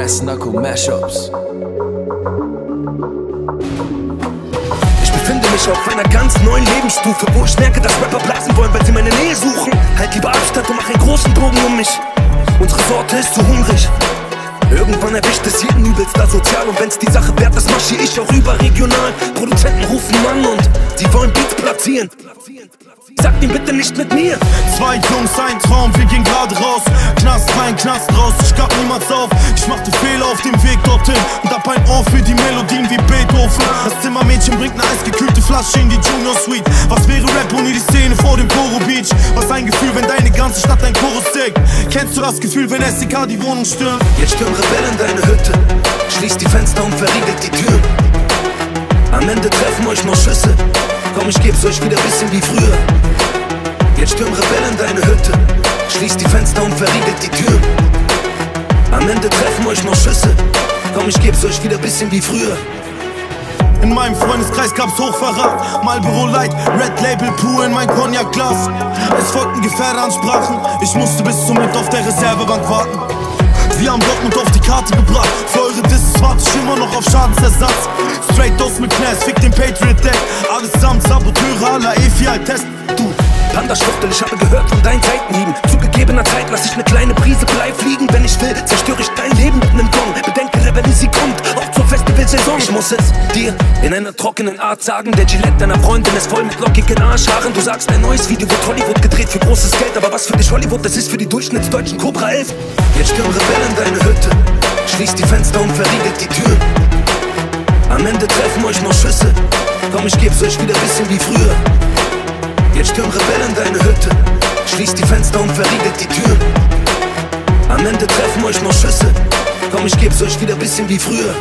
Brass Knuckle Mashups. Ich befinde mich auf einer ganz neuen Lebensstufe, wo ich merke, dass Rapper blasen wollen, weil sie meine Nähe suchen. Halt lieber Abstand und mach einen großen Bogen mich. Unsere Sorte ist zu hungrig. Irgendwann erwischt es jeden Übelster sozial. Und wenn's die Sache wert ist, marschier ich auch überregional. Produzenten rufen an und die wollen Beats platzieren. Sagt ihn bitte nicht mit mir. Zwei Jungs, ein Traum, wir gehen gerade raus. Knast rein, Knast raus, ich gab niemals auf. Ich machte Fehler auf dem Weg dorthin und hab ein Ohr für die Melodien wie Beethoven. Das Zimmermädchen bringt eine eisgekühlte Flasche in die Junior Suite. Was wäre Rap ohne die Szene vor dem Boro Beach? Was ein Gefühl, wenn deine ganze Stadt ein Chorus deckt. Kennst du das Gefühl, wenn SDK die Wohnung stürmt? Jetzt stürmen Rebellen deine Hütte. Schließ die Fenster und verriegelt die Tür. Am Ende treffen euch noch Schüsse. Komm, ich geb's euch wieder bisschen wie früher. Jetzt stürmen Rebellen deine Hütte. Schließ die Fenster und verriegelt die Tür. Am Ende treffen euch noch Schüsse. Komm, ich geb's euch wieder bisschen wie früher. In meinem Freundeskreis gab's Hochverrat, Marlboro Light, Red Label pur in mein Cognac-Glas. Es folgten Gefährderansprachen, ich musste bis zum Mittag auf der Reservebank warten. Wir haben Dortmund auf die Karte gebracht. Für eure Disses warte ich immer noch auf Schadensersatz. Straight aus mit Knast, fick den Patriot Deck. Allesamt Saboteure aller EFI-Altest. Du Panda-Schwuchtel, ich habe gehört von deinen Seitenhieben. Zu gegebener Zeit lass ich ne kleine Prise Blei fliegen. Wenn ich will, zerstöre ich dein Leben mit nem Gong. Bedenke, wenn sie kommt, auch zur Festivalsaison. Ich muss es dir in einer trockenen Art sagen. Der Gillette deiner Freundin ist voll mit lockigen Arschhaaren. Du sagst, ein neues Video wird Hollywood gedreht für großes Geld. Aber was für dich Hollywood, das ist für die durchschnittsdeutschen Cobra 11. Jetzt stürmen Rebellen deine Hütte. Schließ die Fenster und verriegelt die Tür. Am Ende treffen euch noch Schüsse. Komm, ich geb's euch wieder bisschen wie früher. Jetzt stürmen Rebellen deine Hütte. Schließ die Fenster und verriegelt die Tür. Am Ende treffen euch noch Schüsse. Komm, ich geb's euch wieder bisschen wie früher.